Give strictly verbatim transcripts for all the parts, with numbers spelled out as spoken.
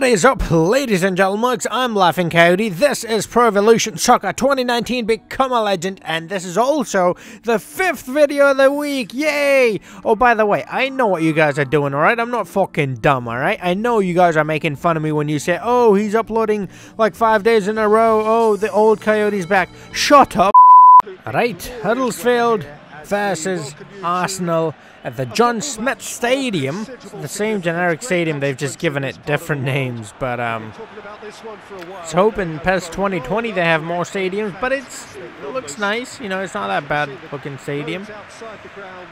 What is up, ladies and gentlemen? I'm Laughing Coyote. This is Pro Evolution Soccer twenty nineteen Become a Legend, and this is also the fifth video of the week. Yay! Oh, by the way, I know what you guys are doing, alright? I'm not fucking dumb, alright? I know you guys are making fun of me when you say, oh, he's uploading like five days in a row. Oh, the old Coyote's back. Shut up. Alright, Huddersfield versus Arsenal at the John Smith Stadium. It's the same generic stadium, they've just given it different names, but um, I was hoping P E S twenty twenty they have more stadiums, but it's, it looks nice, you know, it's not that bad looking stadium.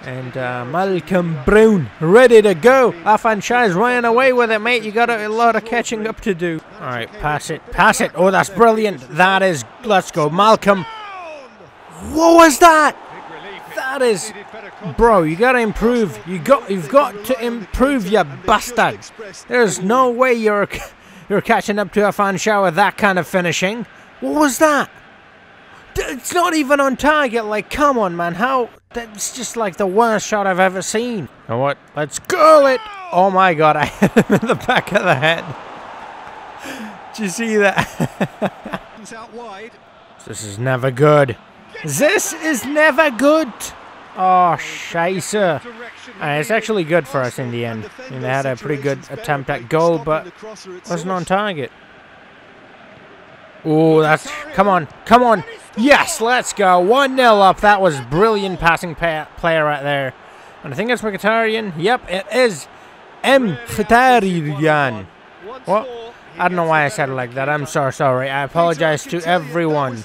And uh, Malcolm Brown, ready to go. Afanchai's running away with it, mate, you got a, a lot of catching up to do. Alright, pass it, pass it, oh that's brilliant, that is, let's go, Malcolm. What was that? That is, bro, you gotta improve. You got, you've got to improve, you bastard. There's no way you're, you're catching up to a fan shower that kind of finishing. What was that? It's not even on target. Like, come on, man. How? That's just like the worst shot I've ever seen. You know what? Let's go it. Oh my God, I hit him in the back of the head. Do you see that? This is never good. This is never good! Oh, scheisse. Uh, it's actually good for us in the end. I mean, they had a pretty good attempt at goal, but wasn't on target. Ooh, that's... Come on, come on! Yes, let's go! one nil up, that was brilliant passing play right there. And I think it's Mkhitaryan. Yep, it is Mkhitaryan. What? I don't know why I said it like that. I'm so sorry. I apologize to everyone.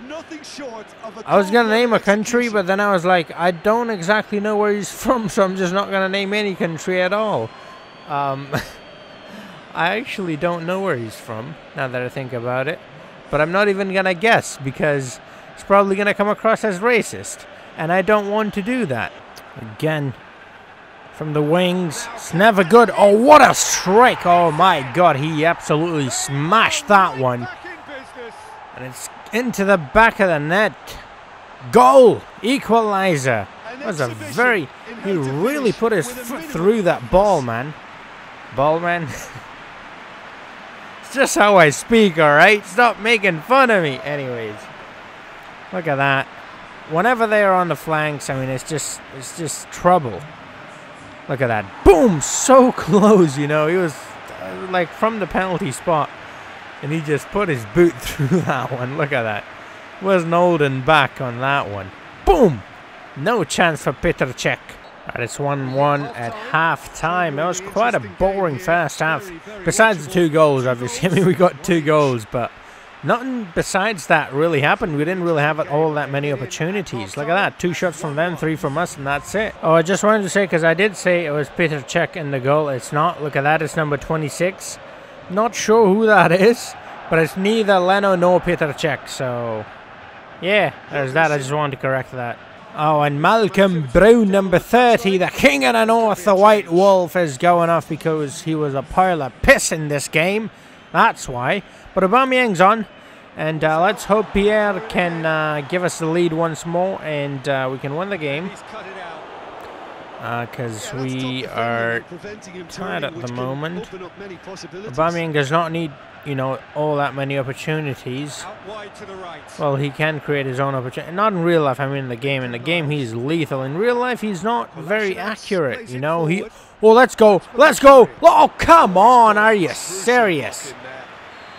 I was going to name a country, but then I was like, I don't exactly know where he's from, so I'm just not going to name any country at all. Um, I actually don't know where he's from, now that I think about it. But I'm not even going to guess, because it's probably going to come across as racist. And I don't want to do that. Again, from the wings. It's never good. Oh, what a strike. Oh, my God. He absolutely smashed that one. And it's into the back of the net. Goal. Equalizer. That was a very... He really put his foot through that ball, man. Ball, man. It's just how I speak, all right? Stop making fun of me. Anyways. Look at that. Whenever they are on the flanks, I mean, it's just, it's just trouble. Look at that. Boom! So close, you know. He was, uh, like, from the penalty spot. And he just put his boot through that one. Look at that. Wasn't holding back on that one. Boom! No chance for Peter Cech. Right, it's one one at half-time. It was quite a boring first half. Besides the two goals, obviously. I mean, we got two goals, but nothing besides that really happened. We didn't really have it all that many opportunities. Look at that. Two shots from them, three from us, and that's it. Oh, I just wanted to say, because I did say it was Peter Cech in the goal. It's not. Look at that. It's number twenty-six. Not sure who that is, but it's neither Leno nor Peter Cech. So, yeah, there's that. I just wanted to correct that. Oh, and Malcolm Brown, number thirty, the king of the north, the white wolf, is going off because he was a pile of piss in this game. That's why. But Aubameyang's on. And uh, let's hope Pierre can uh, give us the lead once more. And uh, we can win the game. Because uh, we are tired at the moment. Aubameyang does not need, you know, all that many opportunities. Well, he can create his own opportunity. Not in real life, I mean in the game. In the game, he's lethal. In real life, he's not very accurate, you know. He... Oh, let's go. Let's go. Oh, come on. Are you serious?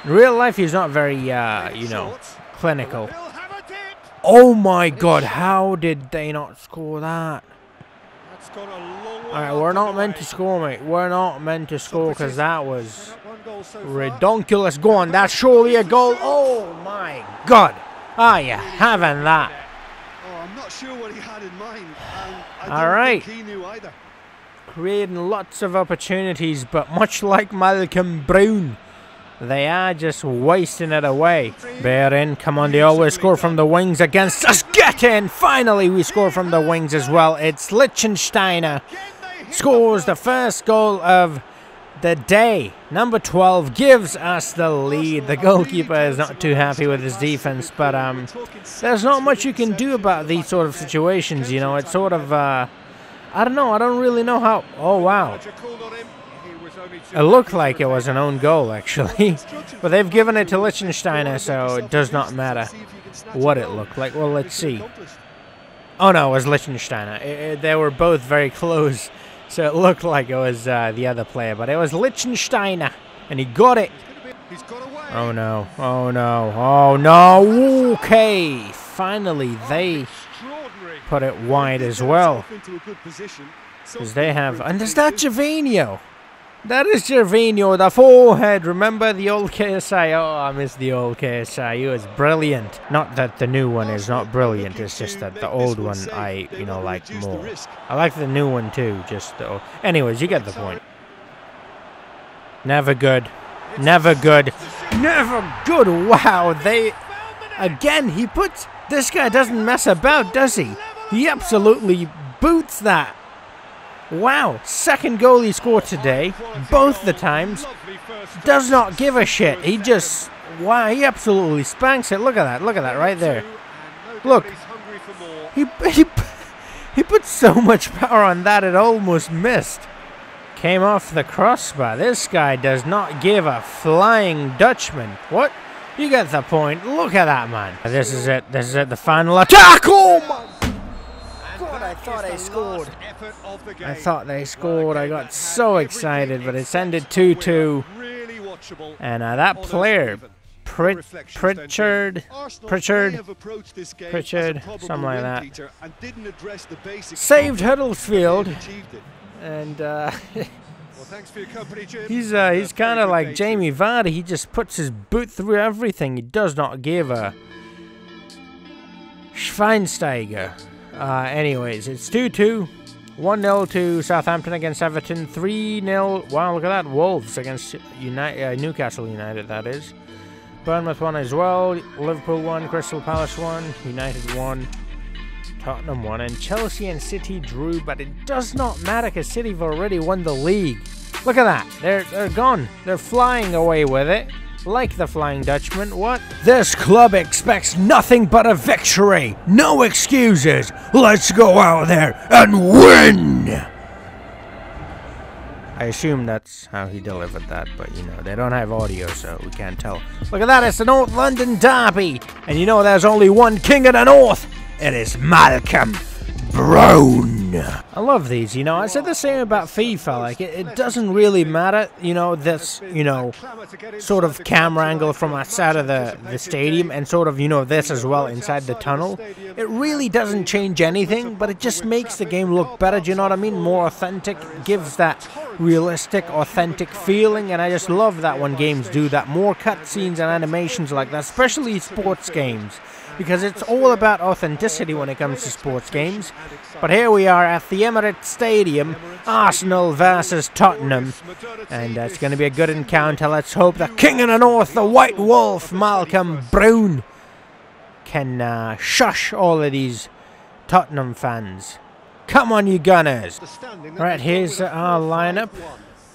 In real life, he's not very, uh, you know, clinical. Oh, my God. How did they not score that? All right, we're not meant to score, mate. We're not meant to score because that was redonkulous. Go on. That's surely a goal. Oh, my God. Are you having that? I'm not sure what he had in mind. All right. Creating lots of opportunities, but much like Malcolm Brown, they are just wasting it away. Bayern, come on, they always score from the wings against us. Get in! Finally, we score from the wings as well. It's Lichtensteiner. Scores the first goal of the day. Number twelve gives us the lead. The goalkeeper is not too happy with his defense, but um, there's not much you can do about these sort of situations, you know. It's sort of... Uh, I don't know. I don't really know how... Oh, wow. It looked like it was an own goal, actually. But they've given it to Lichtensteiner, so it does not matter what it looked like. Well, let's see. Oh, no, it was Lichtensteiner. It, it, they were both very close, so it looked like it was uh, the other player. But it was Lichtensteiner, and he got it. Oh, no. Oh, no. Oh, no. Okay. Finally, they put it wide as well. Because they have... And is that Gervinho? That is Gervinho with a forehead. Remember the old K S I? Oh, I miss the old K S I. He was brilliant. Not that the new one is not brilliant. It's just that the old one I, you know, like more. I like the new one too. Just the old. Anyways, you get the point. Never good. Never good. Never good. Wow, they... Again, he puts... This guy doesn't mess about, does he? He absolutely boots that. Wow, second goal he scored today, both the times, does not give a shit, he just, wow, he absolutely spanks it, look at that, look at that right there, look, he, he, he put so much power on that it almost missed, came off the crossbar, this guy does not give a flying Dutchman, what, you get the point, look at that man, this is it, this is it, the final attack, oh my. I thought I scored. I thought they scored. I got so excited, but it's ended two two. And uh, that player, Prit Pritchard, Pritchard, Pritchard, something like that, saved Huddersfield. And uh, he's uh, he's kind of like Jamie Vardy. He just puts his boot through everything. He does not give a Schweinsteiger. Uh, anyways, it's two two, one nil to Southampton against Everton, three nil, wow, look at that, Wolves against United, uh, Newcastle United, that is. Bournemouth won as well, Liverpool won, Crystal Palace won, United won, Tottenham won, and Chelsea and City drew, but it does not matter because City have already won the league. Look at that, they're, they're gone, they're flying away with it, like the Flying Dutchman, what? This club expects nothing but a victory. No excuses. Let's go out there and win! I assume that's how he delivered that, but you know, they don't have audio, so we can't tell. Look at that, it's the North London derby. And you know there's only one king of the North. It is Malcolm Brown. I love these, you know, I said the same about FIFA, like, it, it doesn't really matter, you know, this, you know, sort of camera angle from outside of the, the stadium and sort of, you know, this as well inside the tunnel. It really doesn't change anything, but it just makes the game look better, do you know what I mean? More authentic, gives that realistic, authentic feeling, and I just love that when games do that. More cutscenes and animations like that, especially sports games. Because it's all about authenticity when it comes to sports games. But here we are at the Emirates Stadium, Arsenal versus Tottenham. And uh, it's going to be a good encounter. Let's hope the King of the North, the White Wolf, Malcolm Brown, can uh, shush all of these Tottenham fans. Come on, you Gunners. Right, here's our lineup.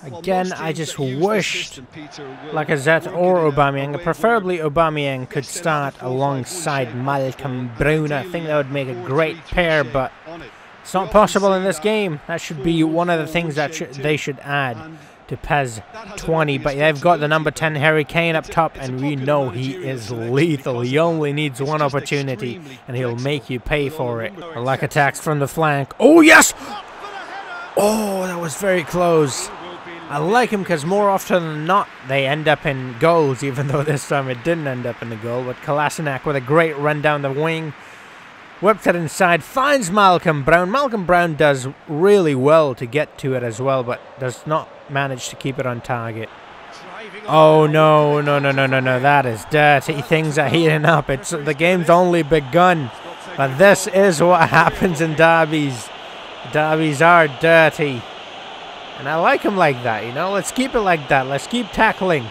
Again, I just wished Lacazette or Aubameyang, preferably Aubameyang, could start alongside Malcolm Brown. I think that would make a great pair, but it's not possible in this game. That should be one of the things that sh they should add to PES twenty, but they've got the number ten Harry Kane up top, and we know he is lethal. He only needs one opportunity, and he'll make you pay for it. Like attacks from the flank. Oh, yes! Oh, that was very close. I like him because more often than not, they end up in goals, even though this time it didn't end up in the goal. But Kolasinac with a great run down the wing. Whips it inside, finds Malcolm Brown. Malcolm Brown does really well to get to it as well, but does not manage to keep it on target. Oh, no, no, no, no, no, no. That is dirty. Things are heating up. It's the game's only begun. But this is what happens in derbies. Derbies are dirty. And I like him like that, you know? Let's keep it like that. Let's keep tackling.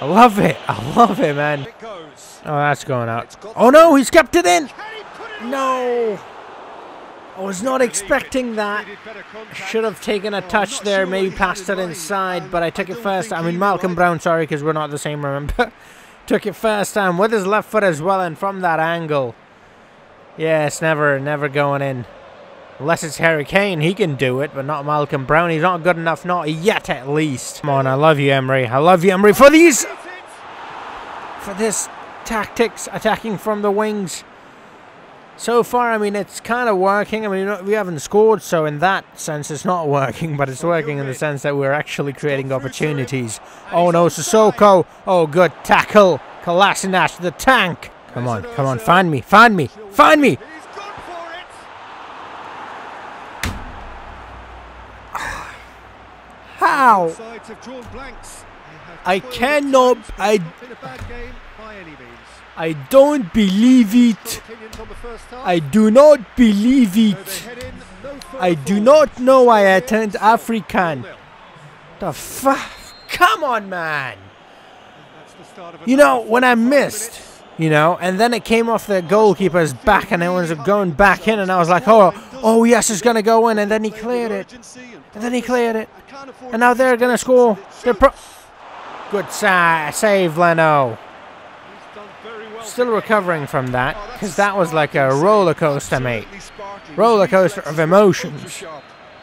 I love it. I love it, man. Oh, that's going out. Oh, no, he's kept it in. No. I was not expecting that. Should have taken a touch there, maybe passed it inside, but I took it first. I mean, Malcolm Brown, sorry, because we're not the same, remember? Took it first time with his left foot as well, and from that angle. Yeah, it's never, never going in. Unless it's Harry Kane, he can do it, but not Malcolm Brown. He's not good enough, not yet at least. Come on, I love you, Emery. I love you, Emery, for these... For this tactics, attacking from the wings. So far, I mean, it's kind of working. I mean, we haven't scored, so in that sense, it's not working, but it's working in the sense that we're actually creating opportunities. Oh, no, Sissoko. Oh, good tackle. Kolasinac, the tank. Come on, come on, find me, find me, find me. How? I cannot. I. I don't believe it. I do not believe it. I do not know I attend African. The fuck? Come on, man. You know, when I missed, you know, and then it came off the goalkeeper's back and it was going back in and I was like, oh, oh yes, it's going to go in. And then he cleared it. And then he cleared it. And now they're going to score. They're pro Good sa save, Leno. Still recovering from that, because that was like a roller coaster, mate. Roller coaster of emotions.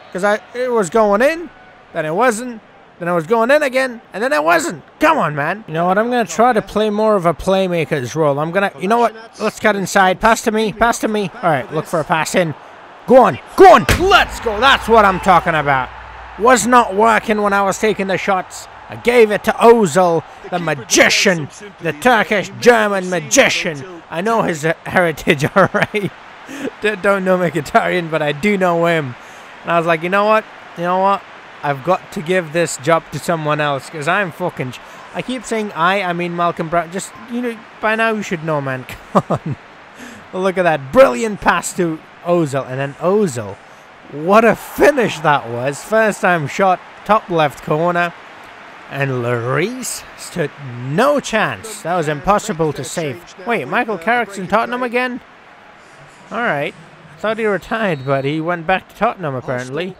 Because I it was going in, then it wasn't, then it was going in again, and then it wasn't. Come on, man. You know what? I'm gonna try to play more of a playmaker's role. I'm gonna you know what? Let's cut inside. Pass to me, pass to me. Alright, look for a pass in. Go on, go on, let's go. That's what I'm talking about. Was not working when I was taking the shots. I gave it to Ozil, the magician, the Turkish-German magician. I know his heritage, all right. Don't know Mkhitaryan, but I do know him. And I was like, you know what? You know what? I've got to give this job to someone else because I'm fucking... I keep saying I, I mean Malcolm Brown. Just, you know, by now you should know, man. Come on. Look at that. Brilliant pass to Ozil. And then Ozil. What a finish that was. First time shot, top left corner. And Lloris stood no chance. That was impossible to save. Wait, Michael Carrick's in Tottenham again? Alright. Thought he retired, but he went back to Tottenham apparently.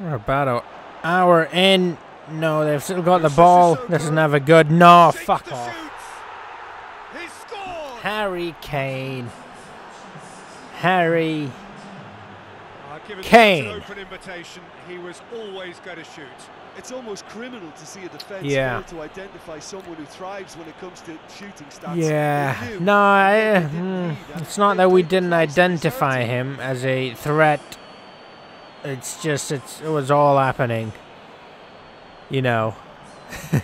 We're about an hour in. No, they've still got the ball. This is never good. No, fuck off. Harry Kane. Harry Kane. He was always going to shoot. It's almost criminal to see a defence yeah. fail to identify someone who thrives when it comes to shooting stats. Yeah, no, I, mm, it's not that we didn't identify him as a threat. It's just it's, it was all happening. You know,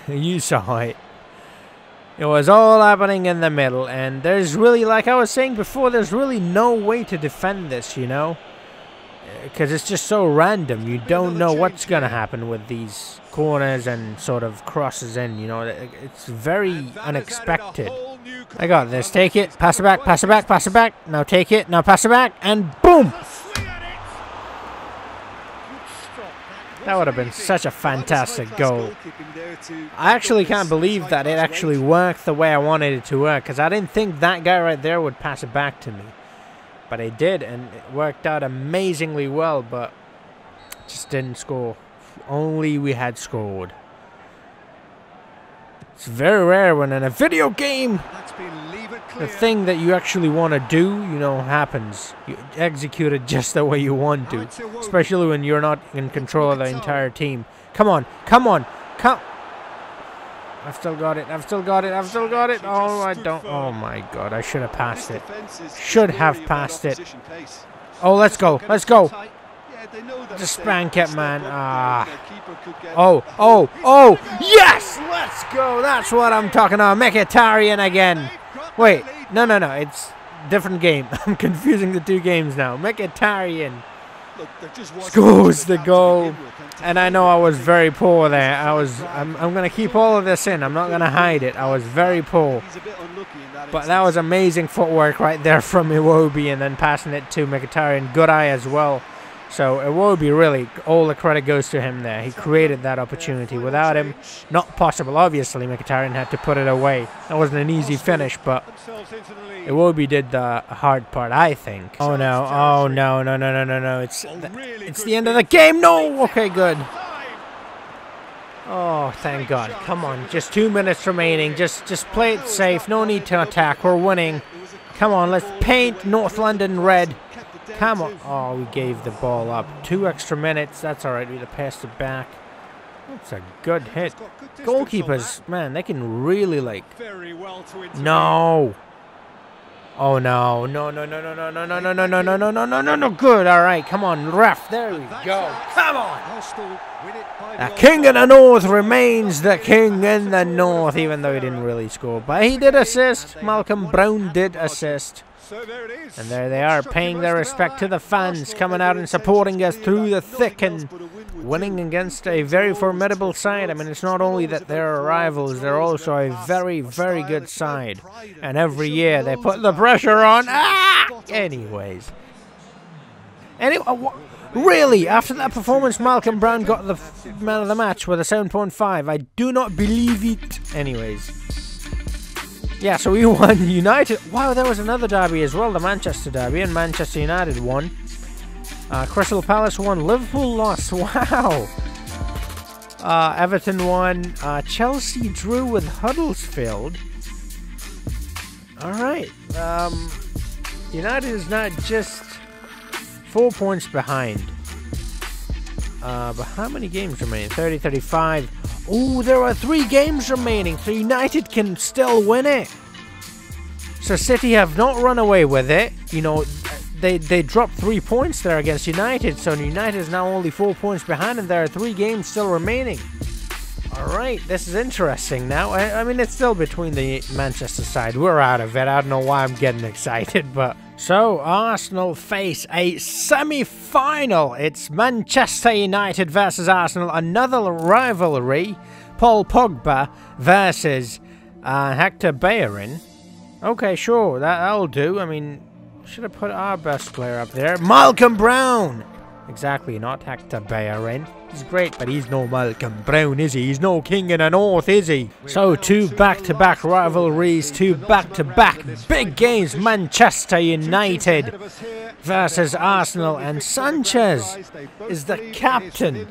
you saw it. It was all happening in the middle, and there's really, like I was saying before, there's really no way to defend this, you know? Because it's just so random, you don't know what's going to happen with these corners and sort of crosses in, you know, it's very unexpected. I got this, take it, pass it back, pass it back, pass it back, now take it, now pass it back, and boom! That would have been such a fantastic goal. I actually can't believe that it actually worked the way I wanted it to work, because I didn't think that guy right there would pass it back to me. But it did, and it worked out amazingly well, but just didn't score. If only we had scored. It's very rare when in a video game, the thing that you actually want to do, you know, happens. You execute it just the way you want to, especially when you're not in control of the entire team. Come on, come on, come. I've still got it, I've still got it, I've still got it. Oh, I don't, oh my god, I should have passed it. Should have passed it. Oh, let's go, let's go. Just spank it, man. Ah. Oh, oh, oh, yes! Let's go, that's what I'm talking about. Mkhitaryan again. Wait, no, no, no, it's different game. I'm confusing the two games now. Mkhitaryan scores the goal, and I know I was very poor there. I was I'm, I'm gonna keep all of this in. I'm not gonna hide it. I was very poor, but that was amazing footwork right there from Iwobi, and then passing it to Mkhitaryan. Good eye as well. So Iwobi, really all the credit goes to him there. He created that opportunity. Without him, not possible. Obviously Mkhitaryan had to put it away. That wasn't an easy finish, but Iwobi did the hard part, I think. Oh no, oh no, no, no, no, no, no. It's the, it's the end of the game. No, okay, good. Oh, thank God. Come on, just two minutes remaining. Just just play it safe. No need to attack. We're winning. Come on, let's paint North London red. Come on. Oh, we gave the ball up. Two extra minutes. That's all right. We'd have passed it back. That's a good hit. Goalkeepers, man, they can really like... No. Oh, no. No, no, no, no, no, no, no, no, no, no, no, no, no, no, no, no. Good. All right. Come on, ref. There we go. Come on. The king of the north remains the king in the north, even though he didn't really score. But he did assist. Malcolm Brown did assist. So there it is. And there they are, paying their respect to the fans, coming out and supporting us through the thick and winning against a very formidable side. I mean, it's not only that they're rivals, they're also a very, very good side. And every year they put the pressure on. Ah! Anyways. Anyway, really, after that performance, Malcolm Brown got the man of the match with a seven point five. I do not believe it. Anyways. Yeah, so we won United. Wow, there was another derby as well, the Manchester derby, and Manchester United won. Uh, Crystal Palace won. Liverpool lost. Wow. Uh, Everton won. Uh, Chelsea drew with Huddersfield. All right. Um, United is not just four points behind. Uh, but how many games remain? thirty, thirty-five. Oh, there are three games remaining, so United can still win it. So City have not run away with it. You know, they they dropped three points there against United, so United is now only four points behind, and there are three games still remaining. All right, this is interesting now. I, I mean, it's still between the Manchester side. We're out of it. I don't know why I'm getting excited, but... So, Arsenal face a semi-final. It's Manchester United versus Arsenal. Another rivalry. Paul Pogba versus uh, Hector Bellerin. Okay, sure, that, that'll do. I mean, should have put our best player up there. Malcolm Brown! Exactly, not Hector Bellerin. He's great, but he's no Malcolm Brown, is he? He's no king in the north, is he? So, two back-to-back rivalries, two back-to-back big games. Manchester United versus Arsenal, and Sanchez is the captain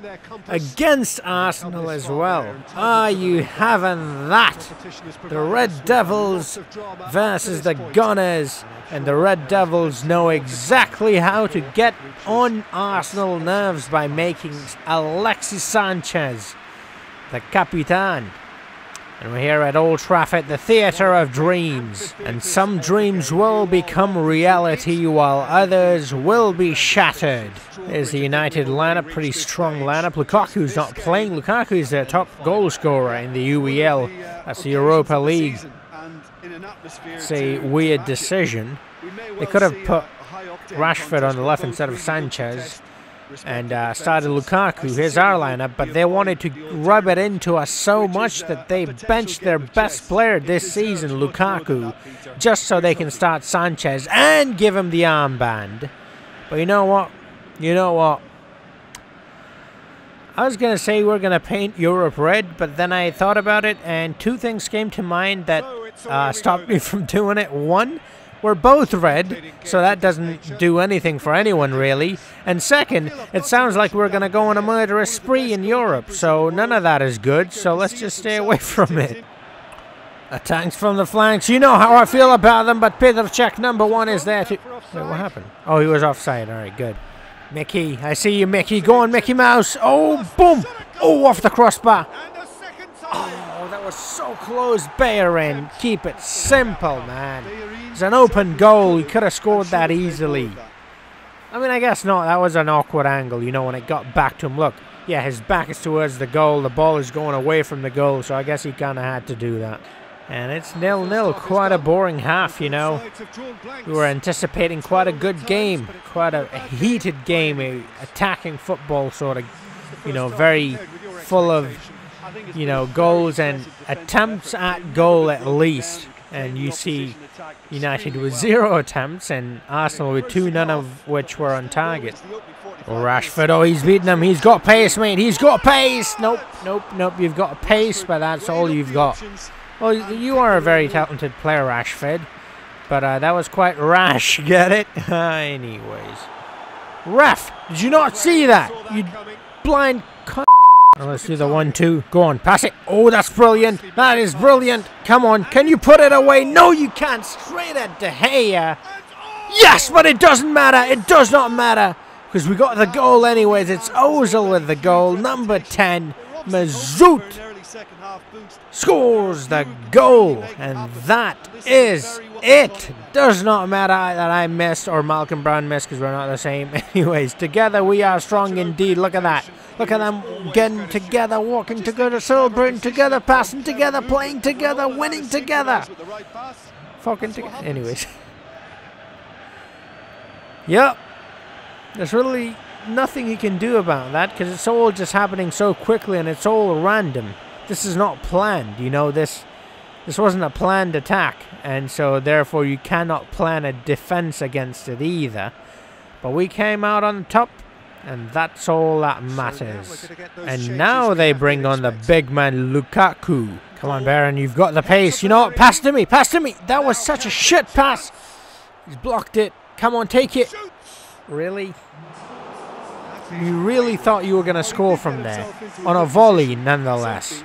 against Arsenal as well. Are you having that? The Red Devils versus the Gunners, and the Red Devils know exactly how to get on Arsenal nerves by making a Alexis Sanchez, the Capitan. And we're here at Old Trafford, the theatre of dreams. And some dreams will become reality while others will be shattered. There's the United lineup, pretty strong lineup. Lukaku's not playing. Lukaku is their top goal scorer in the U E L. That's the Europa League. It's a weird decision. They could have put Rashford on the left instead of Sanchez. And uh, started Lukaku. Here's our lineup, but they wanted to rub it into us so much that they benched their best player this season, Lukaku, just so they can start Sanchez and give him the armband. But you know what? You know what? I was going to say we're going to paint Europe red, but then I thought about it, and two things came to mind that uh, stopped me from doing it. One... We're both red, so that doesn't do anything for anyone, really. And second, it sounds like we're going to go on a murderous spree in Europe, so none of that is good, so let's just stay away from it. Attacks from the flanks. You know how I feel about them, but Peter Cech, number one, is there to... Wait, what happened? Oh, he was offside. All right, good. Mickey, I see you, Mickey. Go on, Mickey Mouse. Oh, boom. Oh, off the crossbar. Oh, that was so close, Bayern. Keep it simple, man. It's an open goal. You could have scored that easily. I mean, I guess not. That was an awkward angle, you know, when it got back to him. Look, yeah, his back is towards the goal. The ball is going away from the goal, so I guess he kind of had to do that. And it's nil nil. Quite a boring half, you know. We were anticipating quite a good game. Quite a heated game. A attacking football sort of, you know, very full of, you know, goals and attempts at goal at least. And you see United with zero attempts and Arsenal with two, none of which were on target. Rashford, oh, he's beaten him. He's got pace, mate. He's got pace. Nope, nope, nope. You've got pace, but that's all you've got. Well, you are a very talented player, Rashford. But uh, that was quite rash, get it? Uh, anyways. Ref, did you not see that? You blind cunt. Let's do the one two. Go on, pass it. Oh, that's brilliant. That is brilliant. Come on, can you put it away? No, you can't. Straight at De Gea. Yes, but it doesn't matter. It does not matter. Because we got the goal anyways. It's Ozil with the goal. Number ten, Mazout, scores the goal. And that is it. Does not matter that I missed or Malcolm Brown missed, because we're not the same. Anyways, together we are strong indeed. Look at that. Look at them getting together, walking together, celebrating together, passing together, playing together, winning together. Fucking together. Anyways. Yep. There's really nothing he can do about that, because it's all just happening so quickly and it's all random. This is not planned, you know, this this wasn't a planned attack, and so therefore you cannot plan a defense against it either. But we came out on top, and that's all that matters. And now they bring on the big man Lukaku. Come on, Baron, you've got the pace. You know what? Pass to me, pass to me. That was such a shit pass. He's blocked it. Come on, take it. Really? You really thought you were going to score from there. On a volley, nonetheless.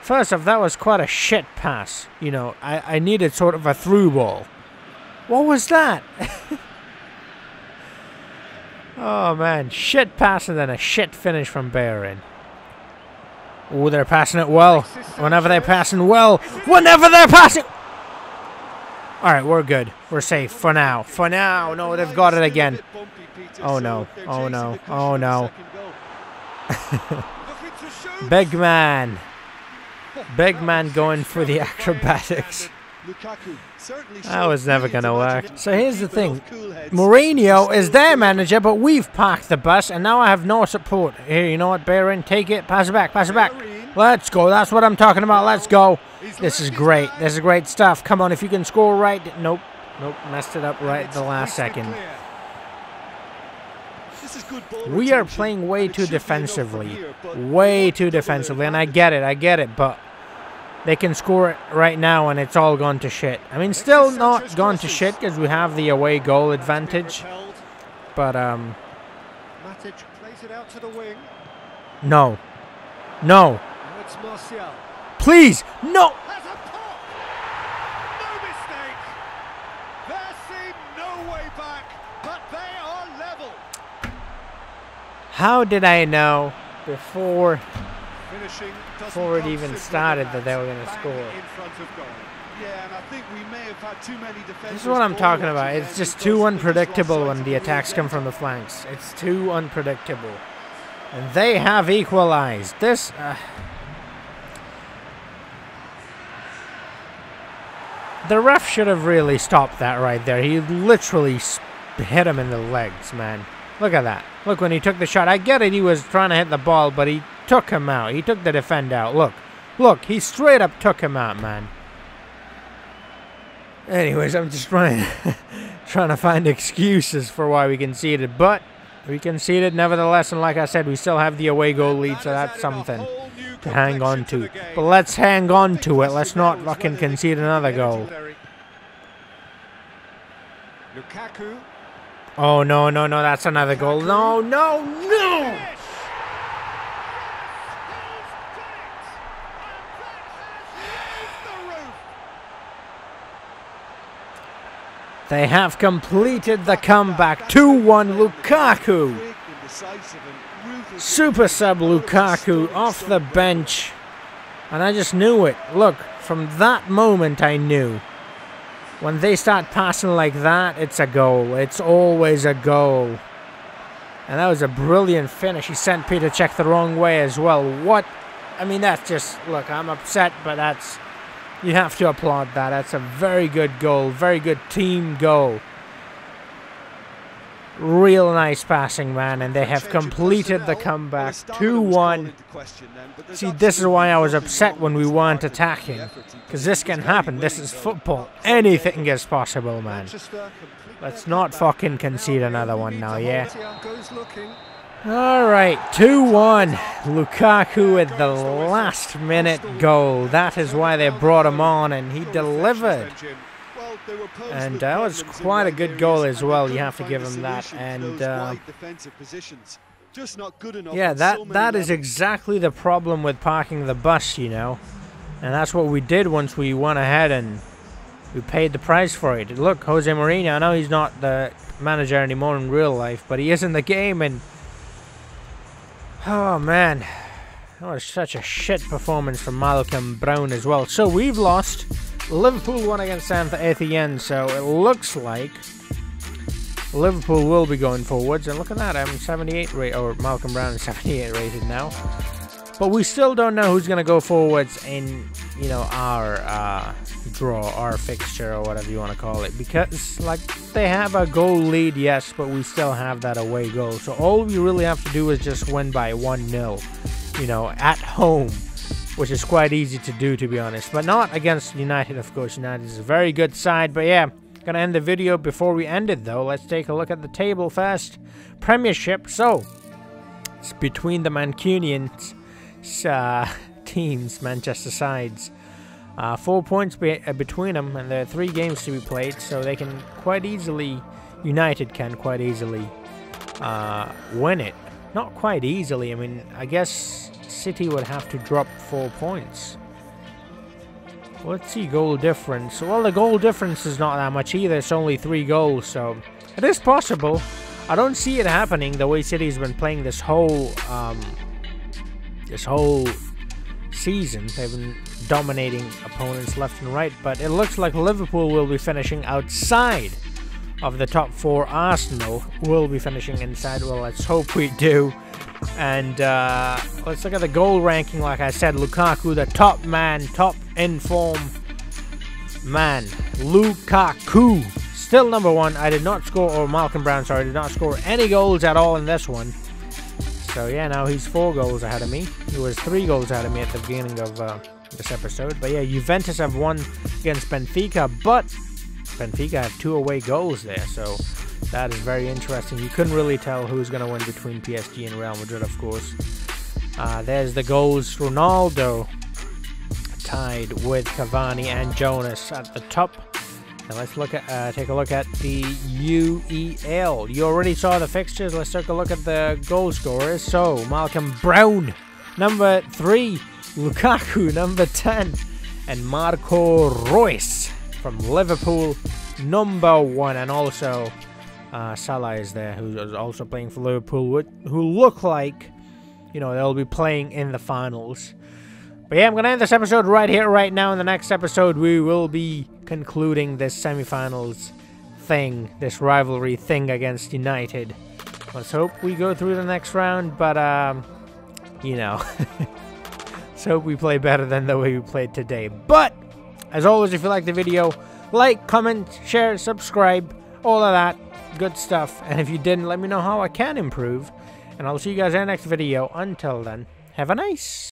First off, that was quite a shit pass. You know, I, I needed sort of a through ball. What was that? Oh, man. Shit pass and then a shit finish from Bayern. Oh, they're passing it well. Whenever they're passing well. Whenever they're passing... All right, we're good. We're safe for now. For now. No, they've got it again. Oh, no. Oh, no. Oh, no. Big man. Big man going for the acrobatics. That was never going to work. So here's the thing. Mourinho is their manager, but we've parked the bus, and now I have no support. Here, you know what, Bayern? Take it. Pass it back. Pass it back. Let's go. That's what I'm talking about. Let's go. This is great. This is great stuff. Come on, if you can score right. Nope. Nope. Messed it up right at the last second. We are playing way too defensively. Way too defensively. And I get it. I get it. But they can score it right now and it's all gone to shit. I mean, still not gone to shit because we have the away goal advantage. But, um... no. No. Please, no! How did I know before, before it even started that they were going to score? This is what I'm talking about. It's just too unpredictable when the attacks come from the flanks. It's too unpredictable. And they have equalized. This... Uh, the ref should have really stopped that right there. He literally hit him in the legs, man. Look at that. Look when he took the shot. I get it, he was trying to hit the ball, but he took him out. He took the defender out. Look. Look, he straight up took him out, man. Anyways, I'm just trying, trying to find excuses for why we conceded, but we conceded nevertheless, and like I said, we still have the away goal lead, so that's something to hang on to. But let's hang on to it. Let's not fucking concede another goal. Oh, no, no, no. That's another goal. No, no, no! They have completed the comeback. two one Lukaku. Super sub Lukaku off the bench. And I just knew it. Look, from that moment I knew. When they start passing like that, it's a goal. It's always a goal. And that was a brilliant finish. He sent Peter Cech the wrong way as well. What? I mean, that's just... Look, I'm upset, but that's... You have to applaud that. That's a very good goal. Very good team goal. Real nice passing, man. And they have completed the comeback. two one. See, this is why I was upset when we weren't attacking. Because this can happen. This is football. Anything is possible, man. Let's not fucking concede another one now, yeah? Alright, two one. Lukaku at the last minute goal. That is why they brought him on, and he delivered. And that was quite a good goal as well, you have to give him that. And uh, yeah, that, that is exactly the problem with parking the bus, you know. And that's what we did once we went ahead and who paid the price for it. Look, Jose Mourinho, I know he's not the manager anymore in real life, but he is in the game, and oh man, that was such a shit performance from Malcolm Brown as well. So we've lost. Liverpool won against Saint Etienne, so it looks like Liverpool will be going forwards. And look at that, I'm seventy-eight rated, or Malcolm Brown is seventy-eight rated now. But we still don't know who's going to go forwards in, you know, our uh, draw, our fixture, or whatever you want to call it. Because, like, they have a goal lead, yes, but we still have that away goal. So all we really have to do is just win by one nil, you know, at home. Which is quite easy to do, to be honest. But not against United, of course. United is a very good side. But yeah, gonna end the video. Before we end it, though, let's take a look at the table first. Premiership. So, it's between the Mancunians. Uh, teams, Manchester sides, uh, four points be uh, between them, and there are three games to be played, so they can quite easily, United can quite easily uh, win it. Not quite easily, I mean, I guess City would have to drop four points. Let's see, goal difference. Well, the goal difference is not that much either, it's only three goals, so it is possible. I don't see it happening the way City's been playing this whole um, This whole season. They've been dominating opponents left and right, but it looks like Liverpool will be finishing outside of the top four. Arsenal will be finishing inside. Well, let's hope we do. And uh, let's look at the goal ranking. Like I said, Lukaku, the top man, top in form man. Lukaku, still number one. I did not score, or Malcolm Brown, sorry, did not score any goals at all in this one. So yeah, now he's four goals ahead of me. He was three goals ahead of me at the beginning of uh, this episode. But yeah, Juventus have won against Benfica, but Benfica have two away goals there. So that is very interesting. You couldn't really tell who's going to win between P S G and Real Madrid, of course. Uh, there's the goals. Ronaldo tied with Cavani and Jonas at the top. Now let's look at, uh, take a look at the U E L. You already saw the fixtures. Let's take a look at the goal scorers. So, Malcolm Brown, number three. Lukaku, number ten. And Marco Reus from Liverpool, number one. And also, uh, Salah is there, who is also playing for Liverpool, who look like, you know, they'll be playing in the finals. But yeah, I'm going to end this episode right here, right now. In the next episode, we will be concluding this semi-finals thing, this rivalry thing against United. Let's hope we go through the next round, but, um, you know, let's hope we play better than the way we played today. But, as always, if you like the video, like, comment, share, subscribe, all of that good stuff. And if you didn't, let me know how I can improve. And I'll see you guys in the next video. Until then, have a nice